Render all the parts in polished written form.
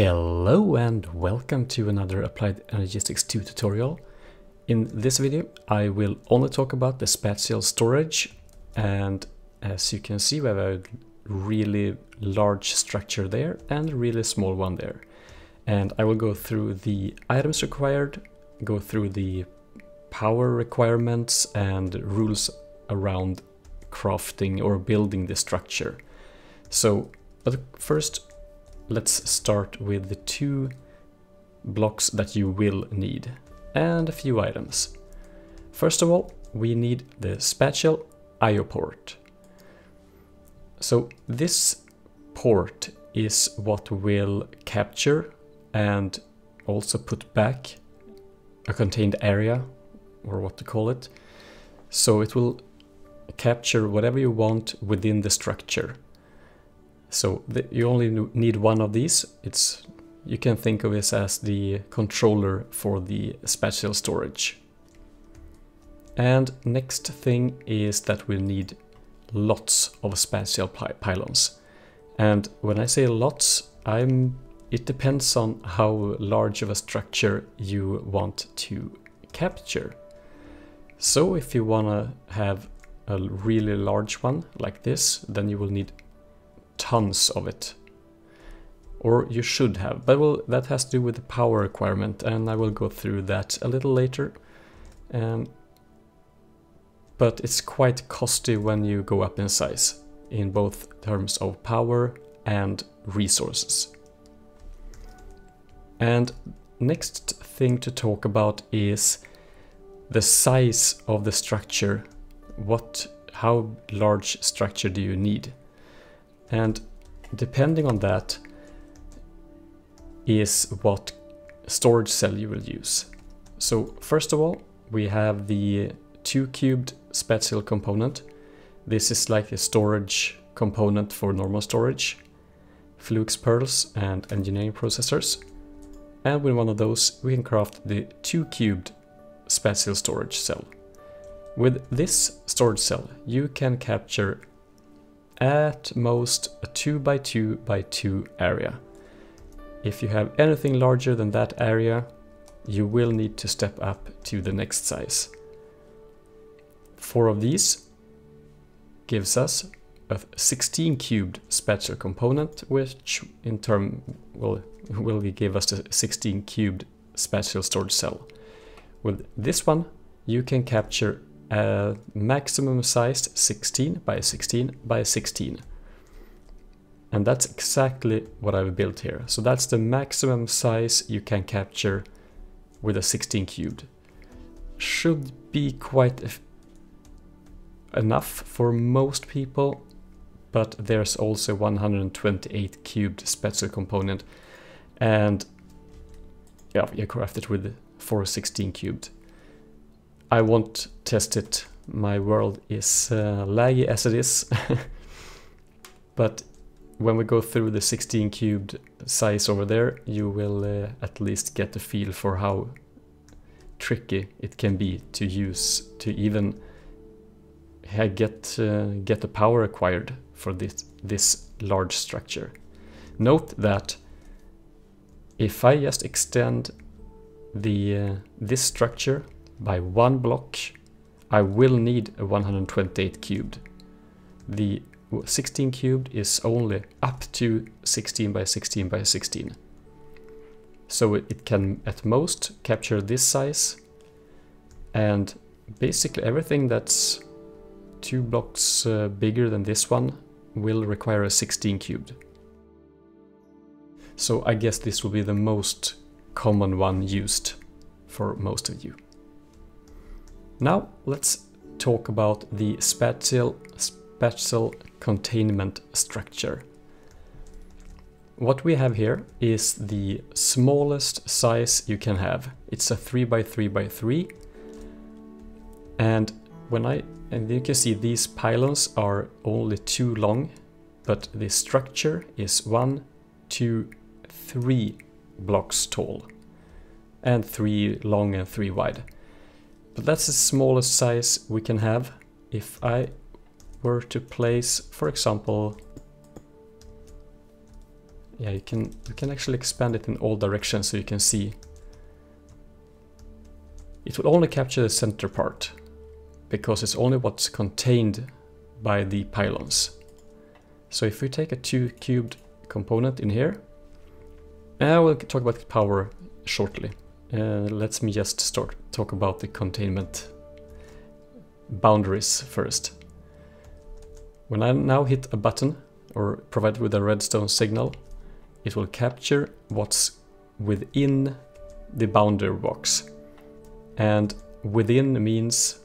Hello and welcome to another Applied Energistics 2 tutorial. In this video I will only talk about the spatial storage, and as you can see we have a really large structure there and a really small one there. And I will go through the items required, go through the power requirements and rules around crafting or building the structure. So but first, let's start with the two blocks that you will need and a few items. First of all, we need the Spatial IO Port. So this port is what will capture and also put back a contained area, or what to call it. So it will capture whatever you want within the structure. So you only need one of these. You can think of this as the controller for the spatial storage. And next thing is that we need lots of spatial pylons. And when I say lots, it depends on how large of a structure you want to capture. So if you wanna have a really large one like this, then you will need tons of it, or you should have, but that has to do with the power requirement, and I will go through that a little later. But it's quite costly when you go up in size, in both terms of power and resources. And next thing to talk about is the size of the structure. How large structure do you need? And depending on that is what storage cell you will use. So first of all, we have the 2-cubed spatial component. This is like a storage component for normal storage, flux pearls and engineering processors. And with one of those, we can craft the 2-cubed spatial storage cell. With this storage cell, you can capture at most a 2x2x2 area. If you have anything larger than that area, you will need to step up to the next size. 4 of these gives us a 16-cubed spatial component, which in turn will give us a 16-cubed spatial storage cell. With this one, you can capture maximum size 16x16x16, and that's exactly what I've built here. So that's the maximum size you can capture with a 16 cubed. Should be quite enough for most people, but there's also 128 cubed spatial component, and yeah, you craft it with 4 16 cubed. I won't test it, my world is laggy as it is. But when we go through the 16 cubed size over there, you will at least get a feel for how tricky it can be to use, to even get the power required for this large structure. Note that if I just extend this structure by one block, I will need a 128 cubed. The 16 cubed is only up to 16x16x16. So it can at most capture this size, and basically everything that's 2 blocks bigger than this one will require a 16 cubed. So I guess this will be the most common one used for most of you. Now let's talk about the spatial containment structure. What we have here is the smallest size you can have. It's a 3x3x3, and you can see these pylons are only 2 long, but the structure is 1, 2, 3 blocks tall, and 3 long and 3 wide. So that's the smallest size we can have. If I were to place, for example, Yeah, you can actually expand it in all directions so you can see. It will only capture the center part because it's only what's contained by the pylons. So if we take a 2 cubed component in here, and we'll talk about power shortly. Let me just start talk about the containment boundaries first. When I now hit a button or provided with a redstone signal, it will capture what's within the boundary box. And within means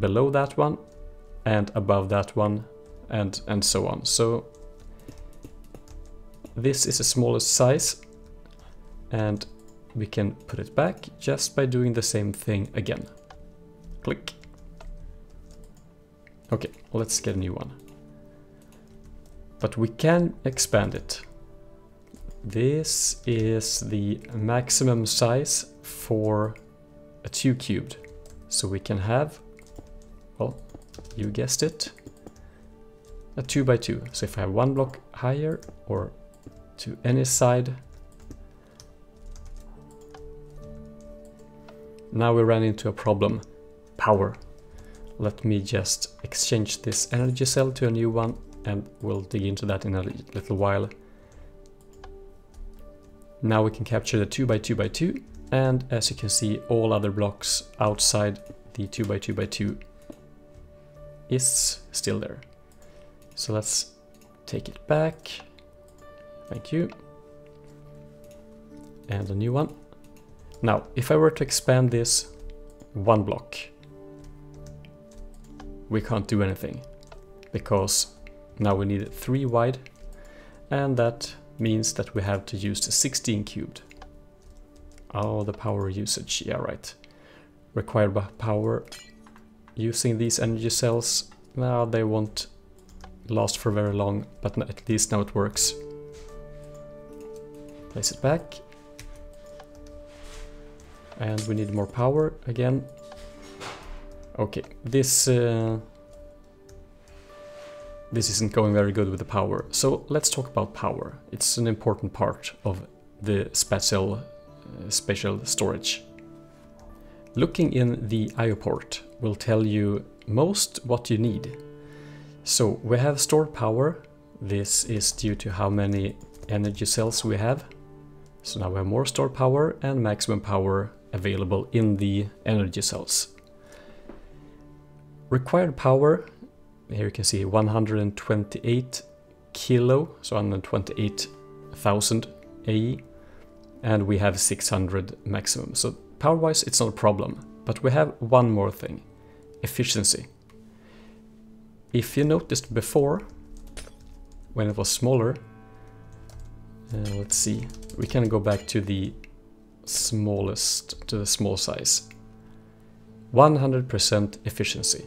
below that one and above that one and so on. So this is the smallest size and we can put it back just by doing the same thing again. Click. Okay, let's get a new one. But we can expand it. This is the maximum size for a 2 cubed. So we can have, well, you guessed it, a 2 by 2. So if I have one block higher or to any side. Now we ran into a problem, power. Let me just exchange this energy cell to a new one. And we'll dig into that in a little while. Now we can capture the 2 by 2 by 2, and as you can see, all other blocks outside the 2 by 2 by 2 is still there. So let's take it back. Thank you. And a new one. Now, if I were to expand this one block, we can't do anything because now we need 3 wide, and that means that we have to use the 16 cubed. Oh, the power usage, yeah, right. Required by power using these energy cells. Now they won't last for very long, but at least now it works. Place it back. And we need more power again. Okay, This isn't going very good with the power, so let's talk about power. It's an important part of the spatial storage. Looking in the IO port will tell you most what you need. So we have stored power. This is due to how many energy cells we have. So now we have more stored power and maximum power available in the energy cells. Required power. Here you can see 128 kilo, so 128,000 AE, and we have 600 maximum. So power-wise, it's not a problem, but we have one more thing, efficiency. If you noticed before, when it was smaller, let's see, we can go back to the smallest, to the small size, 100% efficiency.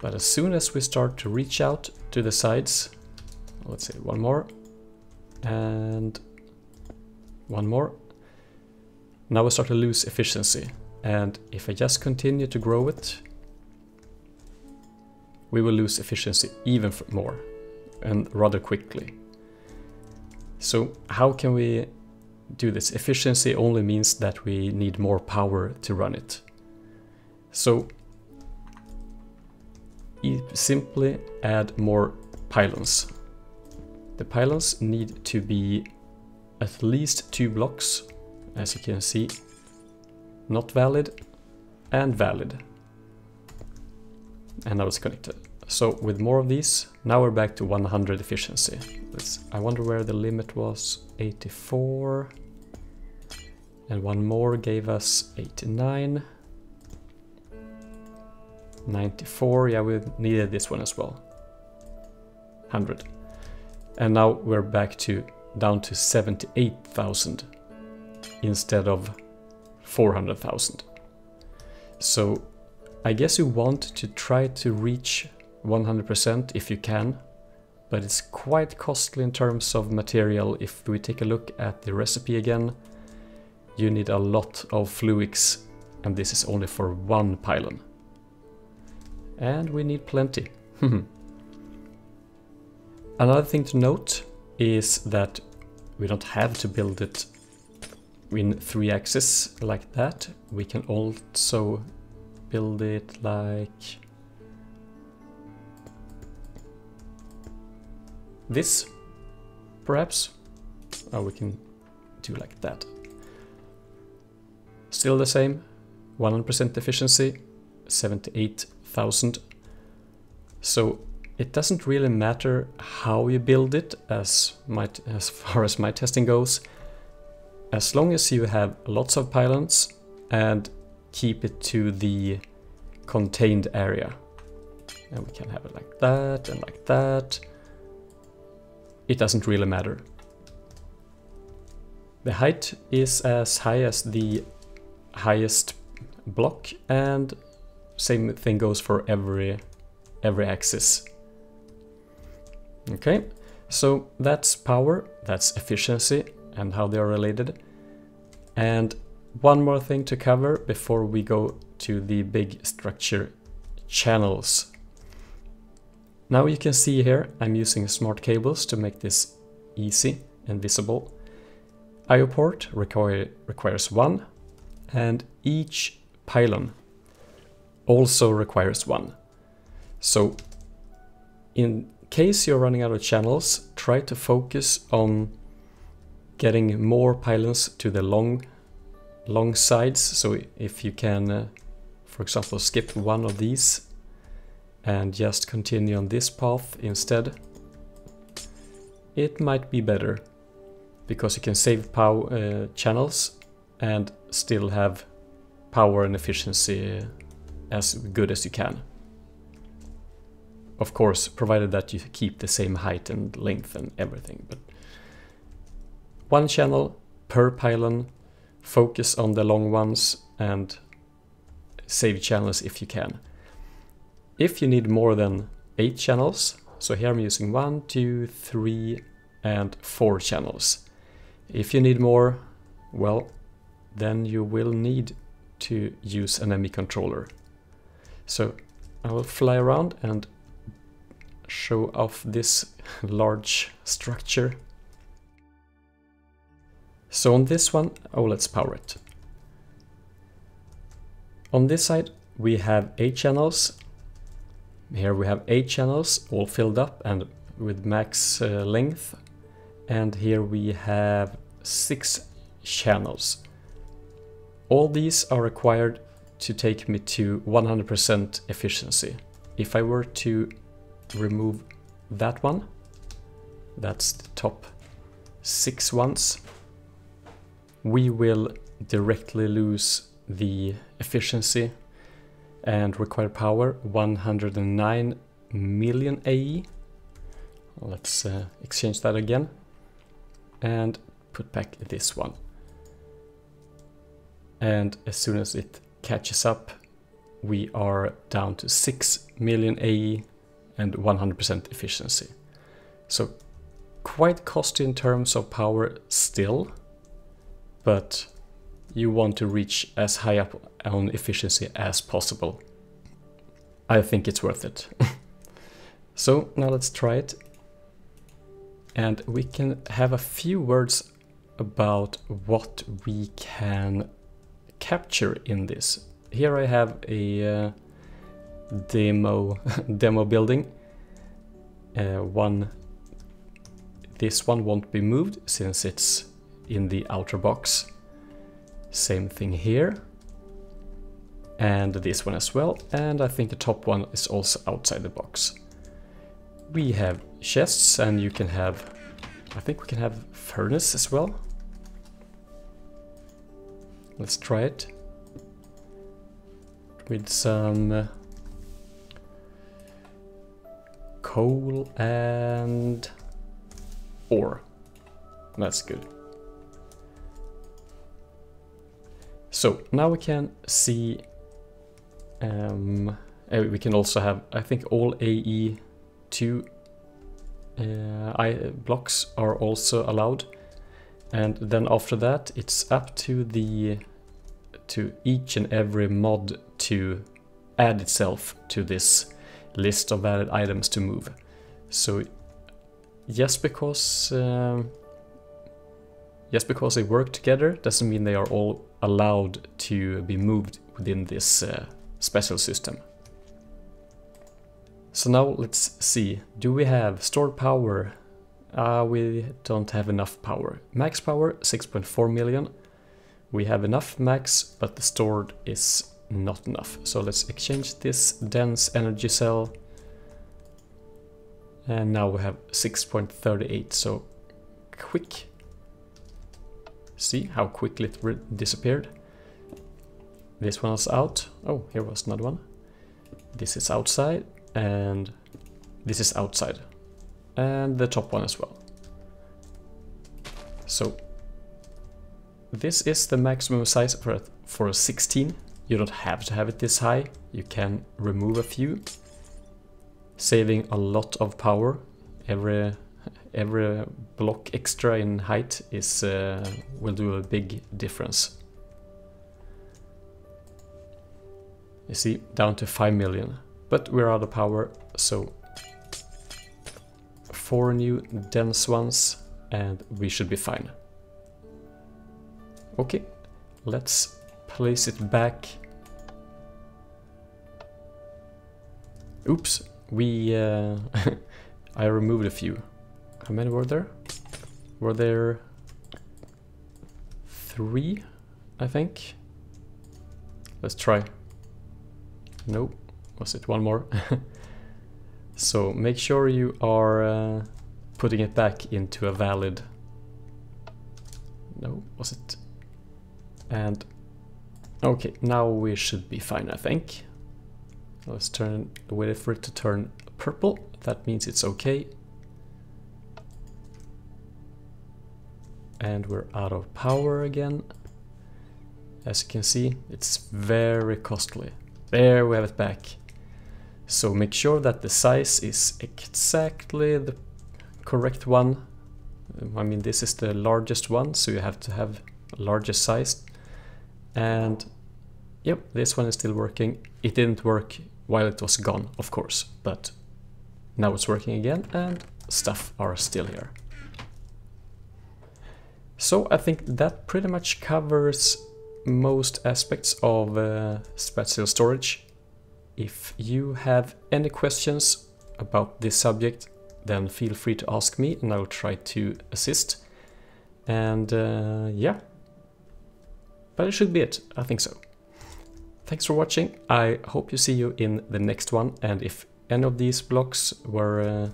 But as soon as we start to reach out to the sides, let's say one more and one more. Now we start to lose efficiency. And if I just continue to grow it, we will lose efficiency even more and rather quickly. So how can we do this? Efficiency only means that we need more power to run it. So simply add more pylons. The pylons need to be at least 2 blocks, as you can see, not valid and valid. And now it's connected. So with more of these, now we're back to 100 efficiency. I wonder where the limit was, 84. And one more gave us 89. 94, yeah, we needed this one as well. 100. And now we're back to down to 78,000 instead of 400,000. So I guess you want to try to reach 100% if you can, but it's quite costly in terms of material. If we take a look at the recipe again, you need a lot of fluics, and this is only for one pylon. And we need plenty. Another thing to note is that We don't have to build it in 3 axes like that. We can also build it like this, perhaps. Or we can do like that. Still the same, 100% efficiency, 78,000. So it doesn't really matter how you build it, as far as my testing goes, as long as you have lots of pylons and keep it to the contained area. And we can have it like that and like that. It doesn't really matter. The height is as high as the highest block, and same thing goes for every axis. Okay, so that's power, that's efficiency, and how they are related. And one more thing to cover before we go to the big structure, channels. Now you can see here I'm using smart cables to make this easy and visible. IO port requires 1, and each pylon also requires 1. So in case you're running out of channels, try to focus on getting more pylons to the long sides. So if you can, for example, skip one of these and just continue on this path instead, it might be better, because you can save power channels and still have power and efficiency as good as you can. Of course, provided that you keep the same height and length and everything. But 1 channel per pylon, focus on the long ones and save channels if you can. If you need more than 8 channels, so here I'm using 1, 2, 3, and 4 channels. If you need more, well, then you will need to use an ME controller. So I will fly around and show off this large structure. So on this one, let's power it. On this side, we have 8 channels. Here we have 8 channels, all filled up and with max length. And here we have 6 channels. All these are required to take me to 100% efficiency. If I were to remove that one, that's the top 6 ones, we will directly lose the efficiency and require power 109 million AE. Let's exchange that again and put back this one. And as soon as it catches up, we are down to 6 million AE and 100% efficiency. So quite costly in terms of power still, but you want to reach as high up on efficiency as possible. I think it's worth it. So now let's try it. And we can have a few words about what we can capture in this. Here I have a demo building. This one won't be moved since it's in the outer box. Same thing here. And this one as well. And I think the top one is also outside the box. We have chests, and you can have, I think we can have furnace as well. Let's try it with some coal and ore. That's good. So now we can see, we can also have, I think, all AE 2 blocks are also allowed, and then after that it's up to each and every mod to add itself to this list of added items to move. So just because Just because they work together doesn't mean they are all allowed to be moved within this special system. So now let's see, do we have stored power? We don't have enough power. Max power 6.4 million. We have enough max, but the stored is not enough. So let's exchange this dense energy cell. And now we have 6.38, so quick. See how quickly it disappeared. This one is out. Oh, here was another one. This is outside, and this is outside. And the top one as well. So this is the maximum size for a 16. You don't have to have it this high. You can remove a few, saving a lot of power. Every block extra in height is will do a big difference. You see, down to 5 million. But we're out of power, so 4 new dense ones and we should be fine. Okay, let's place it back. Oops, we I removed a few. How many were there? Were there 3, I think? Let's try. No, was it one more? So make sure you are putting it back into a valid... No, was it? And... Okay, now we should be fine, I think. Let's wait for it to turn purple. That means it's okay. And we're out of power again. As you can see, it's very costly. There we have it back. So make sure that the size is exactly the correct one. I mean, this is the largest one, so you have to have the largest size. And yep, this one is still working. It didn't work while it was gone, of course, but now it's working again and stuff are still here. So I think that pretty much covers most aspects of spatial storage. If you have any questions about this subject, then feel free to ask me and I'll try to assist. And yeah, but it should be it, I think so. Thanks for watching, I hope you see you in the next one, and if any of these blocks were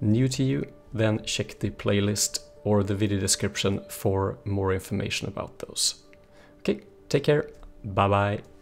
new to you, then check the playlist or the video description for more information about those. Okay, take care, bye bye.